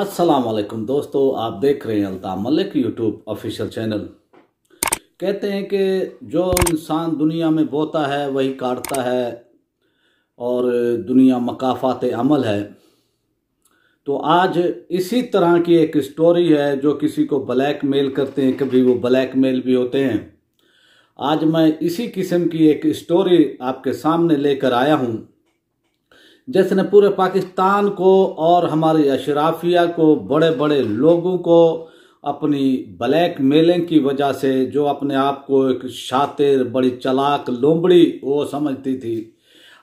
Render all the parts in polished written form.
अस्सलामुअलैकुम दोस्तों, आप देख रहे हैं Altaf Malik YouTube official channel. कहते हैं कि जो इंसान दुनिया में बोता है वही काटता है और दुनिया मकाफात अमल है। तो आज इसी तरह की एक स्टोरी है जो किसी को ब्लैक मेल करते हैं, कभी वो ब्लैक मेल भी होते हैं। आज मैं इसी किस्म की एक स्टोरी आपके सामने लेकर आया हूँ, जिसने पूरे पाकिस्तान को और हमारी अशराफिया को, बड़े बड़े लोगों को अपनी ब्लैक मेलिंग की वजह से, जो अपने आप को एक शातिर, बड़ी चालाक लोमड़ी वो समझती थी,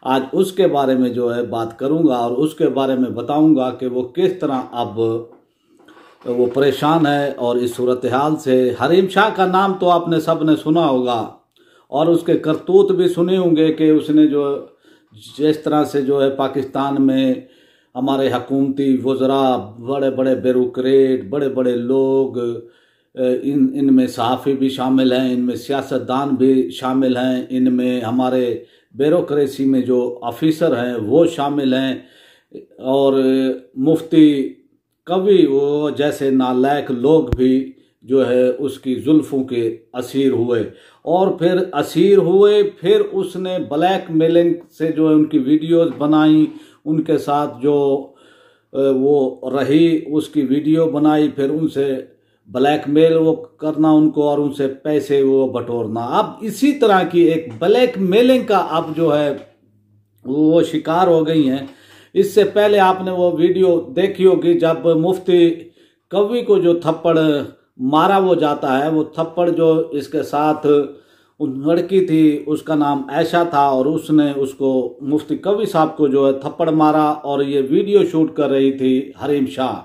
आज उसके बारे में जो है बात करूंगा और उसके बारे में बताऊंगा कि वो किस तरह अब वो परेशान है और इस सूरत हाल से। हरीम शाह का नाम तो आपने सब ने सुना होगा और उसके करतूत भी सुने होंगे कि उसने जो जिस तरह से जो है पाकिस्तान में हमारे हकूमती वज़रा, बड़े बड़े ब्यूरोक्रेट, बड़े बड़े लोग, इनमें सहाफ़ी भी शामिल हैं, इनमें सियासतदान भी शामिल हैं, इनमें हमारे ब्यूरोक्रेसी में जो ऑफिसर हैं वो शामिल हैं, और मुफ्ती कवी वो जैसे नालायक लोग भी जो है उसकी जुल्फ़ों के असीर हुए। और फिर असीर हुए, फिर उसने ब्लैक मेलिंग से जो है उनकी वीडियोस बनाई, उनके साथ जो वो रही उसकी वीडियो बनाई, फिर उनसे ब्लैक मेल वो करना उनको और उनसे पैसे वो बटोरना। अब इसी तरह की एक ब्लैक मेलिंग का अब जो है वो शिकार हो गई हैं। इससे पहले आपने वो वीडियो देखी होगी जब मुफ्ती कवी को जो थप्पड़ मारा वो जाता है, वो थप्पड़ जो इसके साथ लड़की थी उसका नाम आयशा था और उसने उसको, मुफ्ती कवी साहब को जो है थप्पड़ मारा, और ये वीडियो शूट कर रही थी हरीम शाह।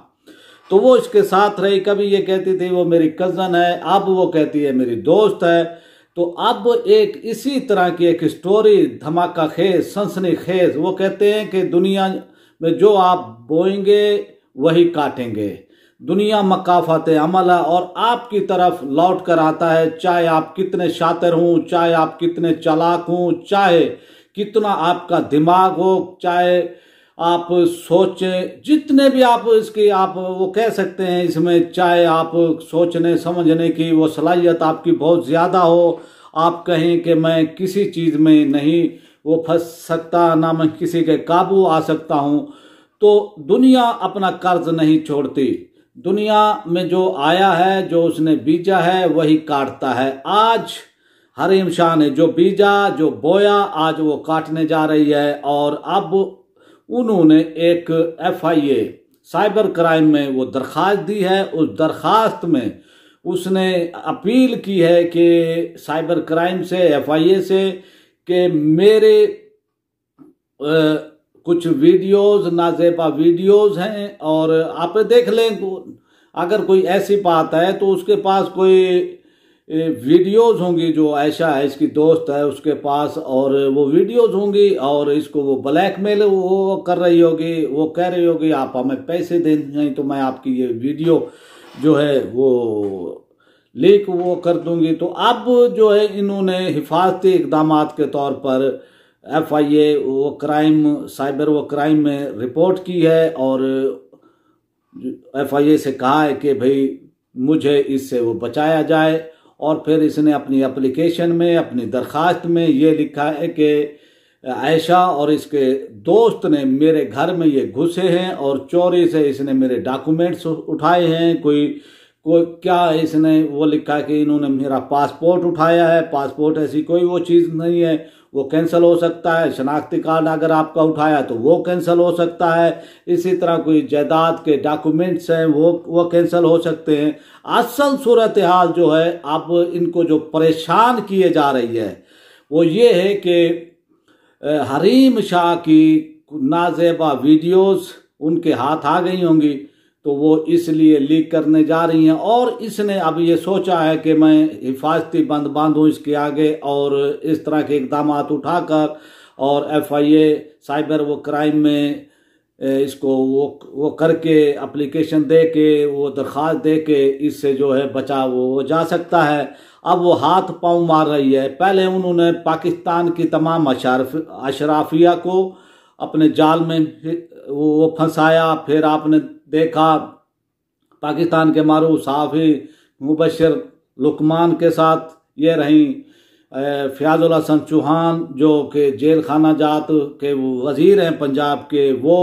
तो वो इसके साथ रही, कभी ये कहती थी वो मेरी कज़न है, अब वो कहती है मेरी दोस्त है। तो अब एक इसी तरह की एक स्टोरी, धमाका खेज, सनसनी खेज। वो कहते हैं कि दुनिया में जो आप बोएंगे वही काटेंगे, दुनिया मकाफात अमल है और आपकी तरफ लौट कर आता है, चाहे आप कितने शातिर हों, चाहे आप कितने चालाक हों, चाहे कितना आपका दिमाग हो, चाहे आप सोचें जितने भी आप इसकी आप वो कह सकते हैं इसमें, चाहे आप सोचने समझने की वो सलाहियत आपकी बहुत ज़्यादा हो, आप कहें कि मैं किसी चीज़ में नहीं वो फंस सकता, ना मैं किसी के काबू आ सकता हूँ। तो दुनिया अपना कर्ज नहीं छोड़ती, दुनिया में जो आया है, जो उसने बीजा है वही काटता है। आज हरीम शाह ने जो बीजा, जो बोया, आज वो काटने जा रही है। और अब उन्होंने एक FIA साइबर क्राइम में वो दरख्वास्त दी है, उस दरख्वास्त में उसने अपील की है कि साइबर क्राइम से, FIA से, कि मेरे कुछ वीडियोस नाजेबा वीडियोस हैं और आप देख लें, अगर कोई ऐसी बात है तो उसके पास कोई वीडियोस होंगी, जो आयशा है इसकी दोस्त है उसके पास, और वो वीडियोस होंगी और इसको वो ब्लैकमेल वो कर रही होगी, वो कह रही होगी आप हमें पैसे दें नहीं तो मैं आपकी ये वीडियो जो है वो लीक वो कर दूंगी। तो अब जो है इन्होंने हिफाजती इकदाम के तौर पर FIA वो क्राइम, साइबर वो क्राइम में रिपोर्ट की है और FIA से कहा है कि भाई मुझे इससे वो बचाया जाए। और फिर इसने अपनी एप्लीकेशन में, अपनी दरख्वास्त में ये लिखा है कि आयशा और इसके दोस्त ने मेरे घर में ये घुसे हैं और चोरी से इसने मेरे डॉक्यूमेंट्स उठाए हैं, कोई क्या इसने वो लिखा कि इन्होंने मेरा पासपोर्ट उठाया है। पासपोर्ट ऐसी कोई वो चीज़ नहीं है, वो कैंसिल हो सकता है। शनाख्ती कार्ड अगर आपका उठाया तो वो कैंसिल हो सकता है। इसी तरह कोई जायदाद के डॉक्यूमेंट्स हैं वो कैंसिल हो सकते हैं। असल सूरत हाल जो है अब इनको जो परेशान किए जा रही है वो ये है कि हरीम शाह की नाजेबा वीडियोस उनके हाथ आ गई होंगी तो वो इसलिए लीक करने जा रही हैं। और इसने अब ये सोचा है कि मैं हिफाजती बंद बांधूँ इसके आगे और इस तरह के इकदाम उठाकर, और FIA साइबर वो क्राइम में इसको वो करके एप्लीकेशन दे के, वो दरख्वास्त दे के, इससे जो है बचाव वो जा सकता है। अब वो हाथ पाँव मार रही है। पहले उन्होंने पाकिस्तान की तमाम अशराफिया को अपने जाल में वो फंसाया, फिर आपने देखा पाकिस्तान के मारूफ सहाफ़ी मुबशर लुकमान के साथ ये रहीं। फयाजुल हसन चौहान जो कि जेल खाना जात के वज़ीर हैं पंजाब के वो,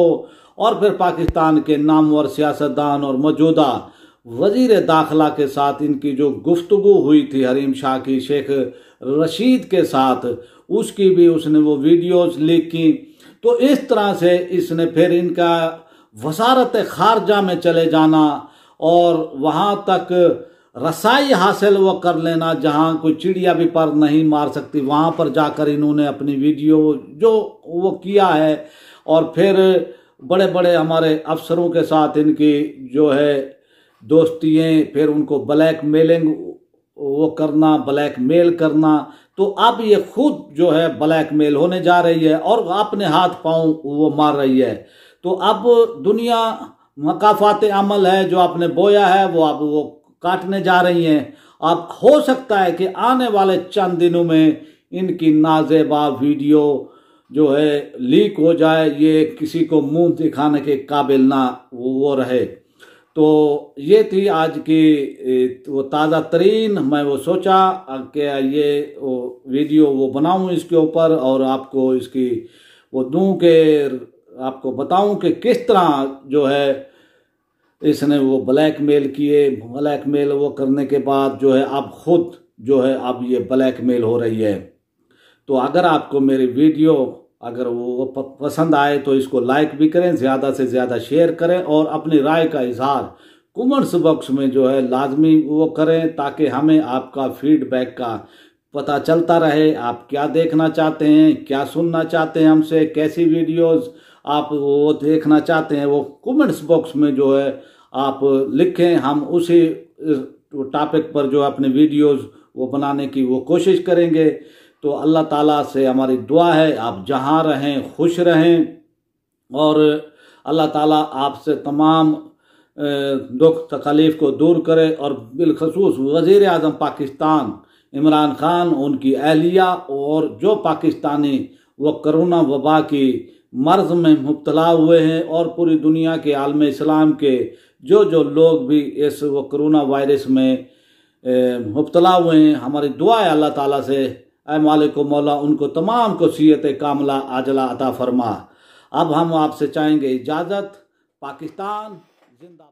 और फिर पाकिस्तान के नामवर सियासतदान और मौजूदा वज़ीर दाखिला के साथ इनकी जो गुफ्तगू हुई थी हरीम शाह की शेख रशीद के साथ, उसकी भी उसने वो वीडियोज़ लीक की। तो इस तरह से इसने फिर इनका वज़ारत ख़ारजा में चले जाना और वहाँ तक रसाई हासिल वो कर लेना जहाँ कोई चिड़िया भी पर नहीं मार सकती, वहाँ पर जाकर इन्होंने अपनी वीडियो जो वो किया है। और फिर बड़े बड़े हमारे अफसरों के साथ इनकी जो है दोस्तियाँ, फिर उनको ब्लैकमेलिंग वो करना, ब्लैकमेल करना। तो अब ये खुद जो है ब्लैकमेल होने जा रही है और अपने हाथ पाँव वो मार रही है। तो अब दुनिया मकाफात अमल है जो आपने बोया है वो अब वो काटने जा रही हैं। अब हो सकता है कि आने वाले चंद दिनों में इनकी नाज़ेबा वीडियो जो है लीक हो जाए, ये किसी को मुंह दिखाने के काबिल ना वो रहे। तो ये थी आज की वो ताज़ा तरीन, मैं वो सोचा कि ये वो वीडियो वो बनाऊं इसके ऊपर और आपको इसकी वो दूं के आपको बताऊं कि किस तरह जो है इसने वो ब्लैकमेल किए। ब्लैकमेल वो करने के बाद जो है अब खुद जो है अब ये ब्लैकमेल हो रही है। तो अगर आपको मेरी वीडियो अगर वो पसंद आए तो इसको लाइक भी करें, ज़्यादा से ज़्यादा शेयर करें और अपनी राय का इजहार कमेंट्स बॉक्स में जो है लाजमी वो करें, ताकि हमें आपका फीडबैक का पता चलता रहे। आप क्या देखना चाहते हैं, क्या सुनना चाहते हैं हमसे, कैसी वीडियोज़ आप वो देखना चाहते हैं वो कमेंट्स बॉक्स में जो है आप लिखें। हम उसी टॉपिक पर जो अपने वीडियोज़ वो बनाने की वो कोशिश करेंगे। तो अल्लाह ताला से हमारी दुआ है आप जहाँ रहें खुश रहें और अल्लाह ताला आपसे तमाम दुख तकलीफ़ को दूर करे। और बिलखसूस वज़ीर आज़म पाकिस्तान इमरान खान, उनकी अहलिया और जो पाकिस्तानी वो करोना वबा की मर्ज़ में मुब्तला हुए हैं और पूरी दुनिया के आलम इस्लाम के जो जो लोग भी इस वो करोना वायरस में मुब्तला हुए हैं, हमारी दुआ है अल्लाह ताला से ऐ मालिक ओ मौला उनको तमाम को सियत कामला आजला अता फरमा। अब हम आपसे चाहेंगे इजाज़त। पाकिस्तान जिंदाबाद।